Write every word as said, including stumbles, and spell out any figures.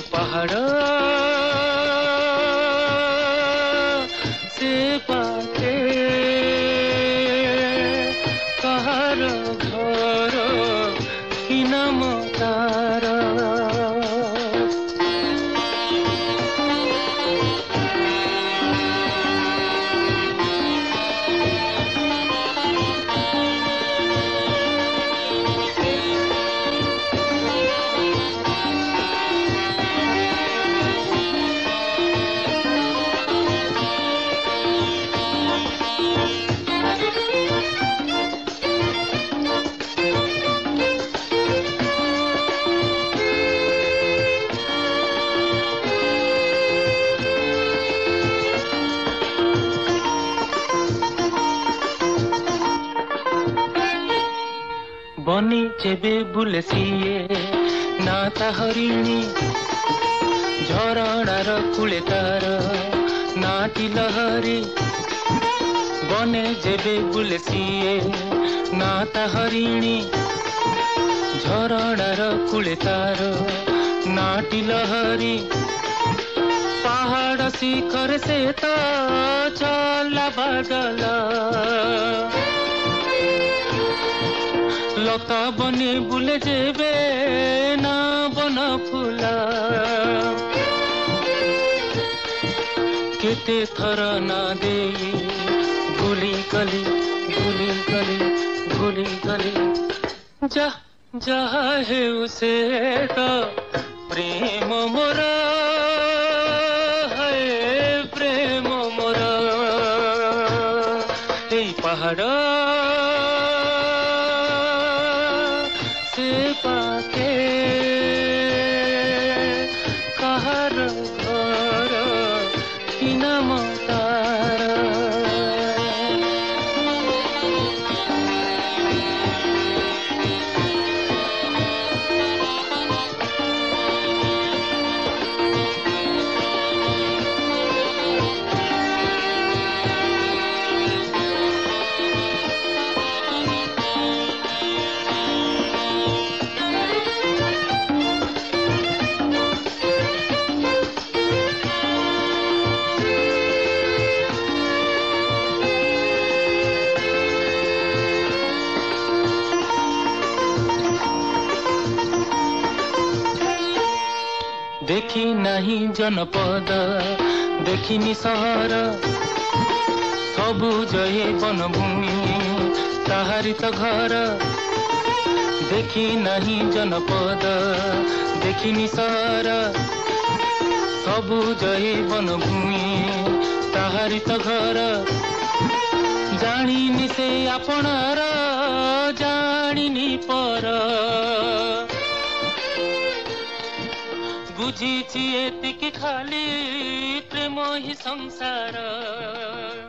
पहाड़ा से पाके कहरा घरा किन मतारा बनी जेबे बुलसिए नाता हरिणी झरणार कूले तार नाती लहरी बने जेबे बुलसिए नाता हरिणी झरणार कूले तार नाटी लहरी पहाड़ शिखर से तो चला बदला लता बने बुले जेबे ना बना फुला केते थर ना दे भूली गली भूली गली भूली गली जा जा है उसे का प्रेम मोरा है प्रेम मोरा ए पहाड़ा पाके कहरा घरा किन मतारा देखी नहीं जनपद देखी नि सहर सबुज ए वनभूमि ताहारी तो घर देखी नहीं जनपद देखी नि सहर सबुज ए वनभूमि ताहारी तो घर जानी से आपणार जानी पर बुझी एतिक खाली प्रेम ही संसार।